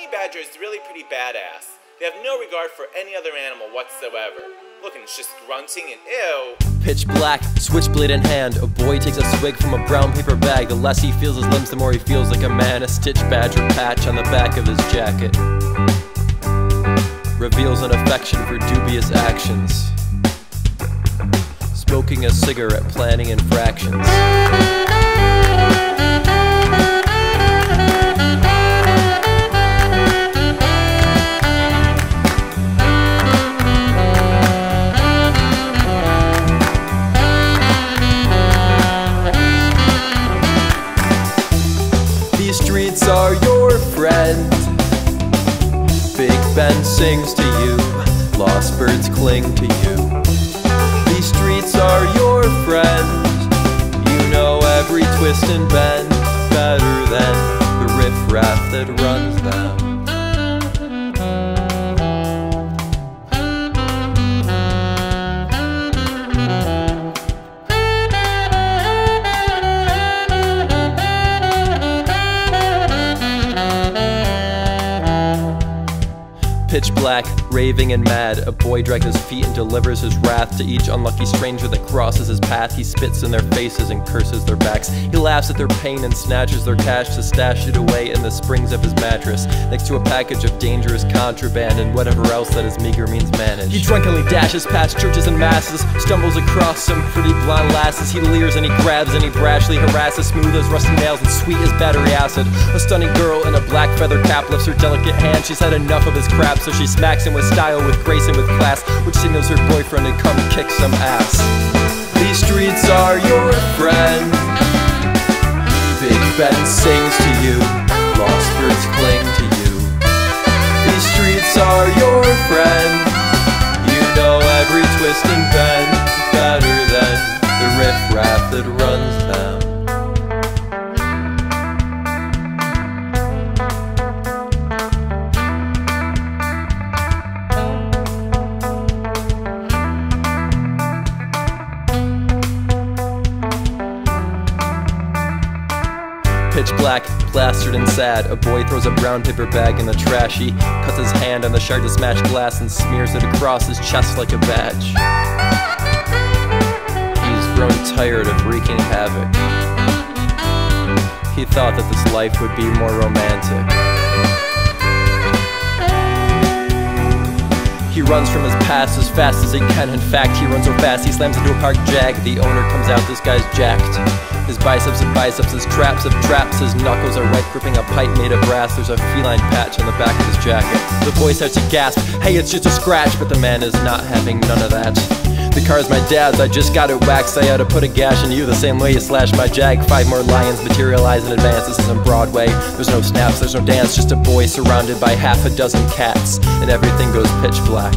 honey badger is really pretty badass. They have no regard for any other animal whatsoever. Look, and it's just grunting and ew. Pitch black, switchblade in hand. A boy takes a swig from a brown paper bag. The less he feels his limbs, the more he feels like a man. A stitch badger patch on the back of his jacket reveals an affection for dubious actions. Smoking a cigarette, planning infractions. These streets are your friend. Big Ben sings to you. Lost birds cling to you. These streets are your friend. You know every twist and bend better than the riffraff that runs them. Pitch black, raving and mad, a boy drags his feet and delivers his wrath to each unlucky stranger that crosses his path. He spits in their faces and curses their backs. He laughs at their pain and snatches their cash to stash it away in the springs of his mattress, next to a package of dangerous contraband and whatever else that his meager means manage. He drunkenly dashes past churches and masses, stumbles across some pretty blonde lasses. He leers and he grabs and he brashly harasses, smooth as rusty nails and sweet as battery acid. A stunning girl in a black feather cap lifts her delicate hand. She's had enough of his crap, so she smacks him with style, with grace, and with class, which signals her boyfriend to come kick some ass. These streets are your friend. Big Ben sings to you. Lost birds cling to you. These streets are your friend. You know every twist and bend better than the riffraff that runs them. Pitch black, plastered and sad, a boy throws a brown paper bag in the trash. He cuts his hand on the shard to smash glass and smears it across his chest like a badge. He's grown tired of wreaking havoc. He thought that this life would be more romantic. He runs from his past as fast as he can. In fact, he runs so fast he slams into a parked jag. The owner comes out, this guy's jacked. His biceps and biceps, his traps of traps. His knuckles are white, gripping a pipe made of brass. There's a feline patch on the back of his jacket. The boy starts to gasp, hey, it's just a scratch. But the man is not having none of that. The car's my dad's, I just got it waxed. I ought to put a gash in you the same way you slashed my jag. Five more lions materialize in advance. This isn't Broadway, there's no snaps, there's no dance. Just a boy surrounded by half a dozen cats, and everything goes pitch black.